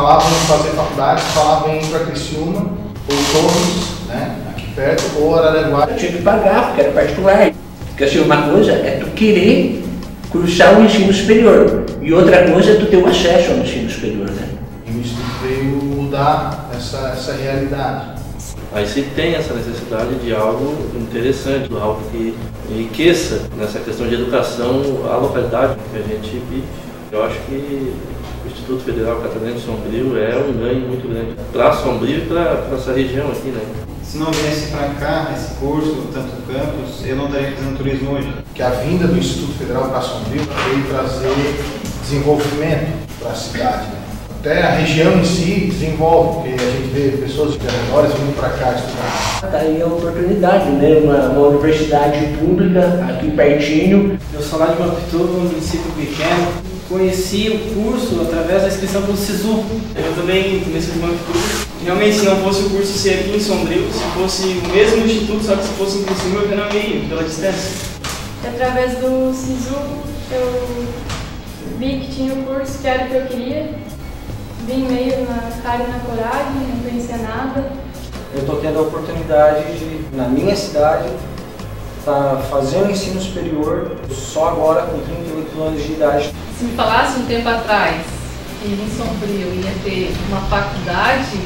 falavam em fazer faculdade, falavam em ir para Criciúma, ou Torres, né, aqui perto, ou Araraguai. Eu tinha que pagar, porque era particular. Porque assim, uma coisa é tu querer cursar o ensino superior, e outra coisa é tu ter o acesso ao ensino superior, né? E o Instituto veio mudar essa realidade. Aí se tem essa necessidade de algo interessante, algo que enriqueça nessa questão de educação a localidade que a gente vive. Eu acho que o Instituto Federal Catarinense Sombrio é um ganho muito grande para Sombrio e para essa região aqui, né? Se não viesse para cá esse curso, tanto campus, eu não estaria fazendo turismo hoje. Que a vinda do Instituto Federal para Sombrio veio trazer desenvolvimento para a cidade, né? Até a região em si desenvolve, porque a gente vê pessoas de arredores vindo para cá estudar. Está aí a oportunidade, né? Uma universidade pública aqui pertinho. Eu sou lá de Mampituba, um município pequeno. Conheci o curso através da inscrição pelo SISU. Eu também sou de Mampituba. Realmente, se não fosse o curso ser aqui em Sombrio, se fosse o mesmo instituto, só que se fosse em Criciúma, eu não ia, pela distância. Através do SISU, eu vi que tinha o curso, que era o que eu queria. Vim meio na cara e na coragem, não pensei nada. Eu estou tendo a oportunidade de, na minha cidade, estar fazendo ensino superior só agora com 38 anos de idade. Se me falasse um tempo atrás que em Sombrio ia ter uma faculdade,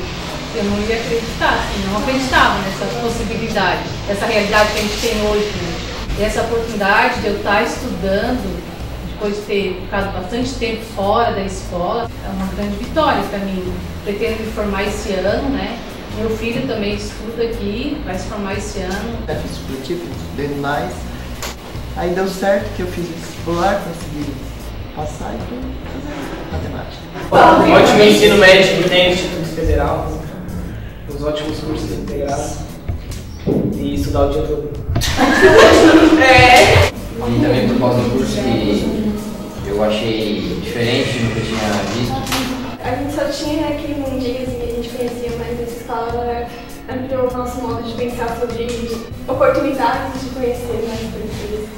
eu não ia acreditar, assim, não acreditava nessa possibilidade, essa realidade que a gente tem hoje, né? E essa oportunidade de eu estar estudando, depois de ter ficado bastante tempo fora da escola, é uma grande vitória para mim. Pretendo me formar esse ano, né? Meu filho também estuda aqui, vai se formar esse ano. Eu fiz supletivo, estudei mais. Aí deu certo que eu fiz vestibular, consegui passar e fui fazer matemática. Bom, ótimo ensino médio que tem o Instituto Federal, os ótimos cursos integrados e estudar o dia todo. É. E também por causa do curso que eu achei diferente do que eu tinha visto. A gente só tinha aquele mundinho que a gente conhecia, mas essa escola ampliou o nosso modo de pensar sobre oportunidades de conhecer mais pessoas.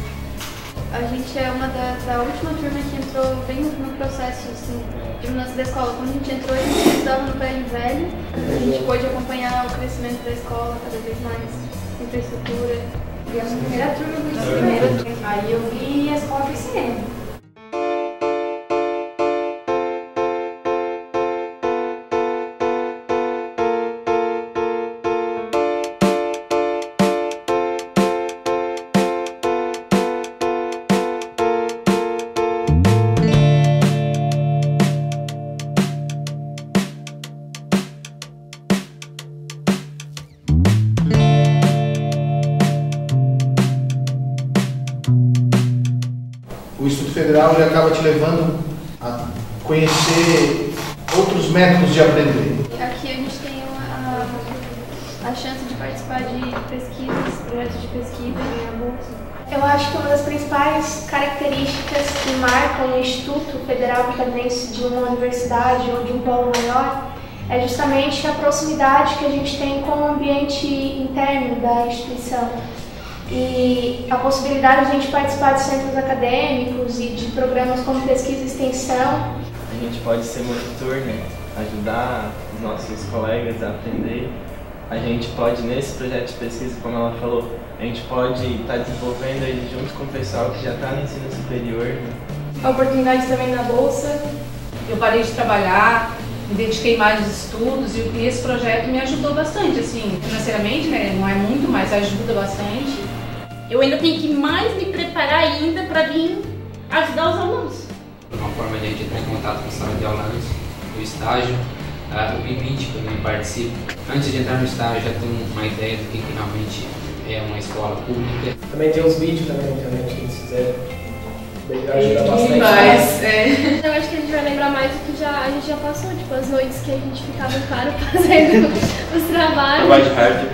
A gente é uma da última turma que entrou bem no processo assim, de mudança da escola. Quando a gente entrou, a gente estudava no prédio velho. A gente pôde acompanhar o crescimento da escola cada vez mais, infraestrutura. E a primeira turma do ensino, aí eu vi a escola crescendo. O Instituto Federal ele acaba te levando a conhecer outros métodos de aprender. Aqui a gente tem a chance de participar de pesquisas, projetos de pesquisa, ganhar bolsa. Eu acho que uma das principais características que marcam o Instituto Federal Catarinense de uma universidade ou de um polo maior é justamente a proximidade que a gente tem com o ambiente interno da instituição. E a possibilidade de a gente participar de centros acadêmicos e de programas como pesquisa e extensão. A gente pode ser monitor, né? Ajudar os nossos colegas a aprender. A gente pode, nesse projeto de pesquisa, como ela falou, a gente pode estar desenvolvendo ele junto com o pessoal que já está no ensino superior, né? A oportunidade também na bolsa. Eu parei de trabalhar, me dediquei mais aos estudos e esse projeto me ajudou bastante, assim, financeiramente, né? Não é muito, mas ajuda bastante. Eu ainda tenho que mais me preparar ainda para vir ajudar os alunos. Uma forma de a gente entrar em contato com a sala de aula antes do estágio, o P20, que eu também participo. Antes de entrar no estágio, já tenho uma ideia do que realmente é uma escola pública. Também tem uns vídeos também na internet que eles fizeram. Ajuda bastante. Mas, né? Eu acho que a gente vai lembrar mais do que já, a gente já passou, tipo, as noites que a gente ficava em claro fazendo os trabalhos. Trabalho de hard.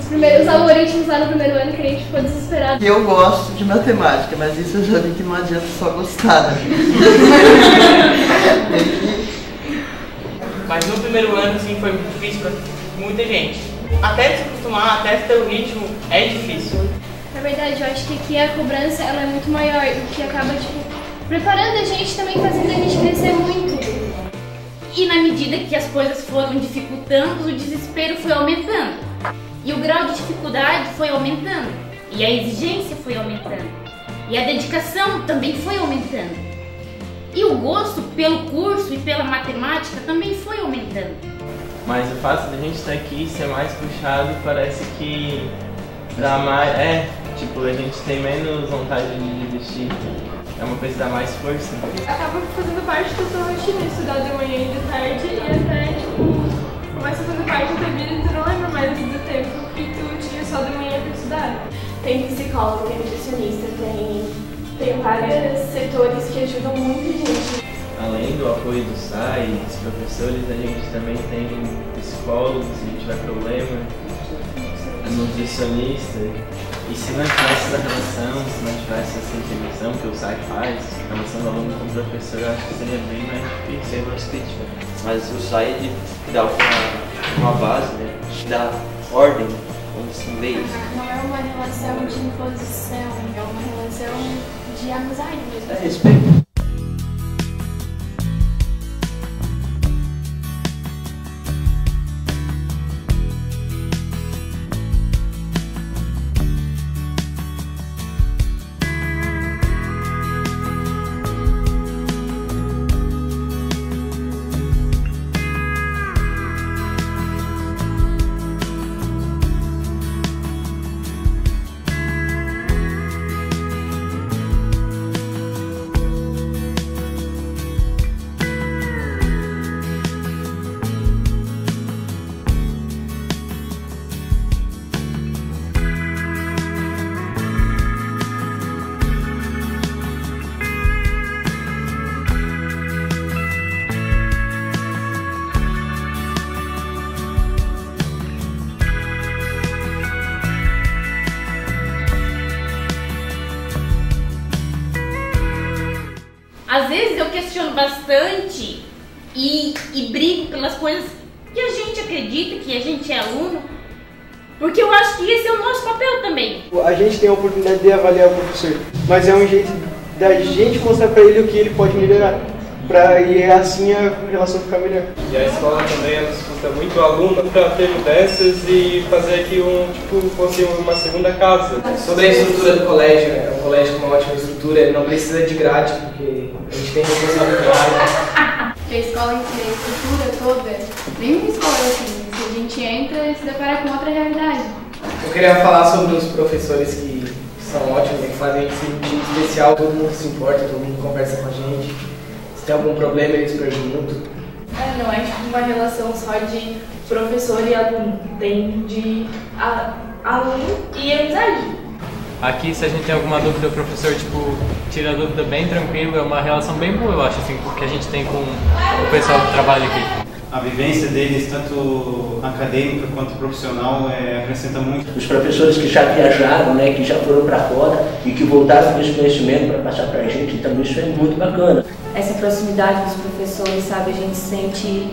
Os algoritmos lá no primeiro ano que a gente ficou desesperado. Eu gosto de matemática, mas isso eu já vi que não adianta só gostar. Mas no primeiro ano, assim, foi difícil pra muita gente. Até se acostumar, até ter o ritmo, é difícil. Na verdade, eu acho que aqui a cobrança ela é muito maior, o que acaba, tipo, preparando a gente também, fazendo a gente crescer muito. e na medida que as coisas foram dificultando, o desespero foi aumentando, e o grau de dificuldade foi aumentando, e a exigência foi aumentando, e a dedicação também foi aumentando, e o gosto pelo curso e pela matemática também foi aumentando. Mas o fato de a gente estar aqui e ser mais puxado parece que dá mais... tipo, a gente tem menos vontade de desistir. É uma coisa que dá mais força. Acaba fazendo parte do seu rotina, estudar de manhã e de tarde, e até, tipo, começa a fazer parte da vida e tu não lembra mais do tempo que tu tinha só de manhã pra estudar. Tem psicólogo, tem nutricionista, tem vários setores que ajudam muito a gente. Além do apoio do SAI, dos professores, a gente também tem psicólogos, se tiver problema, nutricionista. E se não tivesse essa relação, se não tivesse essa intervenção que o SAI faz, a relação do aluno com o professor, eu acho que seria bem mais difícil, mais crítica. Mas o SAI dá uma base, né? Dá ordem, como se leis. Não é uma relação de imposição, é uma relação de amizade mesmo. É respeito. Às vezes eu questiono bastante e brigo pelas coisas que a gente acredita, que a gente é aluno, porque eu acho que esse é o nosso papel também. A gente tem a oportunidade de avaliar o professor, mas é um jeito da gente mostrar para ele o que ele pode melhorar, e assim a relação ficar melhor. E a escola também nos custa muito o aluno para ter mudanças e fazer aqui fosse uma segunda casa. Sobre a estrutura do colégio, né? O colégio é uma ótima estrutura, ele não precisa de grade, porque a gente tem responsabilidade. Porque a escola em si, a estrutura toda, nenhuma escola assim, se a gente entra e se depara com outra realidade. Eu queria falar sobre os professores que são ótimos, que fazem esse tipo especial, todo mundo se importa, todo mundo conversa com a gente. Se tem algum problema, eles perguntam. Não é tipo uma relação só de professor e aluno, tem de aluno e amizade. Aqui, se a gente tem alguma dúvida, o professor tira a dúvida bem tranquilo, é uma relação bem boa, eu acho, assim, porque a gente tem com o pessoal que trabalha aqui. A vivência deles, tanto acadêmica quanto profissional, acrescenta muito. Os professores que já viajaram, né, que já foram para fora e que voltaram com esse conhecimento para passar para a gente, então isso é muito bacana. Essa proximidade dos professores, sabe, a gente se sente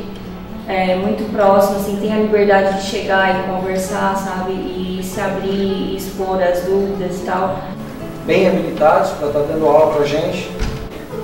muito próximo, assim, tem a liberdade de chegar e conversar, sabe, e se abrir e expor as dúvidas e tal. Bem habilitados para estar dando aula para a gente.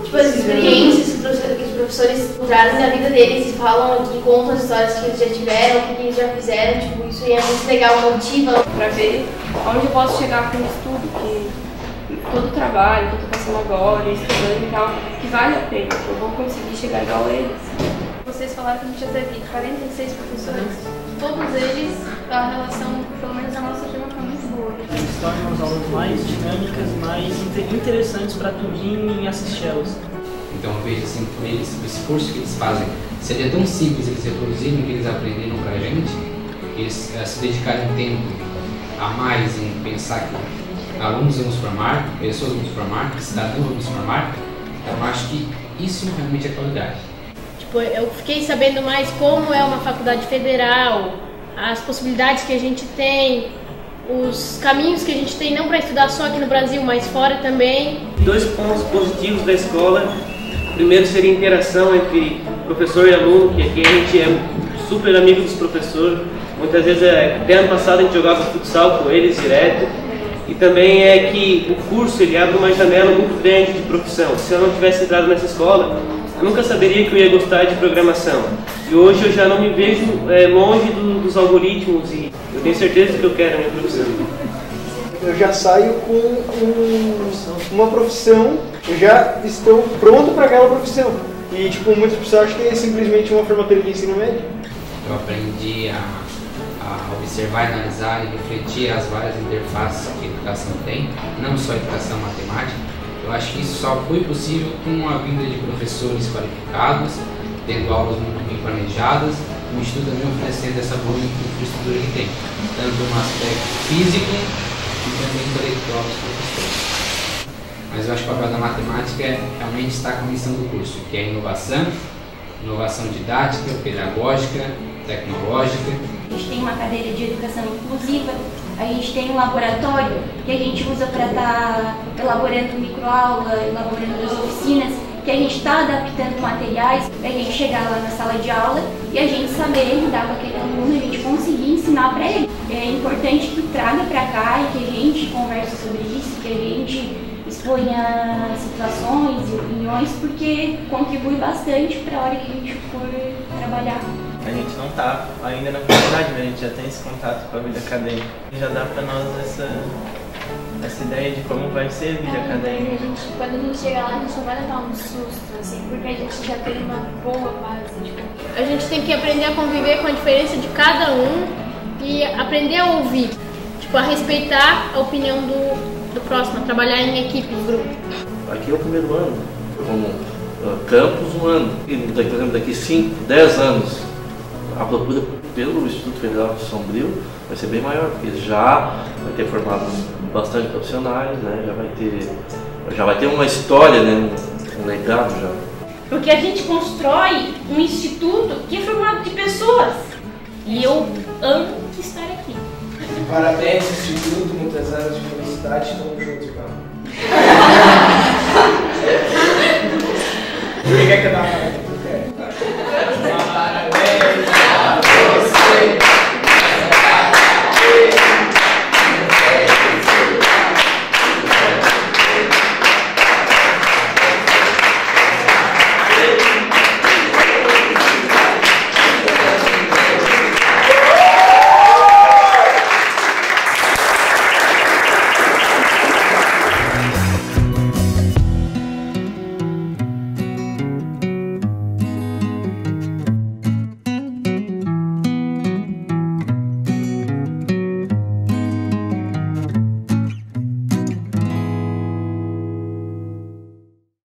Tipo, as experiências que os professores trazem na vida deles e falam aqui, contam as histórias que eles já tiveram, o que eles já fizeram, tipo, isso aí é muito legal, motiva. Para ver onde eu posso chegar com o estudo, que todo o trabalho que eu estou passando agora, estudando e tal, que vale a pena, que eu vou conseguir chegar igual a eles. Vocês falaram que a gente já teve 46 professores, todos eles, a relação, pelo menos a nossa turma, foi muito boa. Eles tornam as aulas mais dinâmicas, mais interessantes para tudinho e assisti-las. Então eu vejo assim, por eles, o esforço que eles fazem, seria tão simples eles reproduzirem o que eles aprenderam para a gente, eles se dedicarem tempo a mais em pensar que alunos vamos formar, pessoas vamos formar, cidadãos vamos formar, então acho que isso realmente é qualidade. Eu fiquei sabendo mais como é uma faculdade federal, as possibilidades que a gente tem, os caminhos que a gente tem, não para estudar só aqui no Brasil, mas fora também. Dois pontos positivos da escola. O primeiro seria a interação entre professor e aluno, que aqui a gente é super amigo dos professores. Muitas vezes, até ano passado, a gente jogava futsal com eles direto. E também é que o curso ele abre uma janela muito grande de profissão. Se eu não tivesse entrado nessa escola, Eu nunca saberia que eu ia gostar de programação. E hoje eu já não me vejo longe dos algoritmos e eu tenho certeza que eu quero a minha profissão. Eu já saio com uma profissão, eu já estou pronto para aquela profissão. E tipo, muitas pessoas acham que é simplesmente uma formatura de ensino médio. Eu aprendi a observar, analisar e refletir as várias interfaces que a educação tem, não só a educação matemática. Eu acho que isso só foi possível com a vinda de professores qualificados, tendo aulas muito bem planejadas, o Instituto também oferecendo essa boa infraestrutura que tem, tanto no aspecto físico e também intelectual dos professores. Mas eu acho que o papel da matemática é realmente estar com a missão do curso, que é a inovação, inovação didática, pedagógica, tecnológica. A gente tem uma cadeira de educação inclusiva, a gente tem um laboratório que a gente usa para estar elaborando microaula, elaborando as oficinas, que a gente está adaptando materiais para a gente chegar lá na sala de aula e a gente saber lidar com aquele aluno, a gente conseguir ensinar para ele. É importante que traga para cá e que a gente converse sobre isso, que a gente exponha situações e opiniões, porque contribui bastante para a hora que a gente for trabalhar. A gente não está ainda na faculdade, mas a gente já tem esse contato com a vida acadêmica. Já dá para nós essa ideia de como vai ser a vida acadêmica. A gente, quando a gente chegar lá, a gente só vai levar um susto, assim, porque a gente já tem uma boa base. A gente tem que aprender a conviver com a diferença de cada um e aprender a ouvir, tipo, a respeitar a opinião do próximo, a trabalhar em equipe, em grupo. Aqui é o primeiro ano, como campus, um ano. E daqui 5, 10 anos, a procura pelo Instituto Federal de Sombrio vai ser bem maior, porque já vai ter formado bastante profissionais, né? já vai ter uma história, né? Um legado já. Porque a gente constrói um instituto que é formado de pessoas. E eu amo estar aqui. Parabéns, Instituto, muitas anos de felicidade, estamos juntos, cara.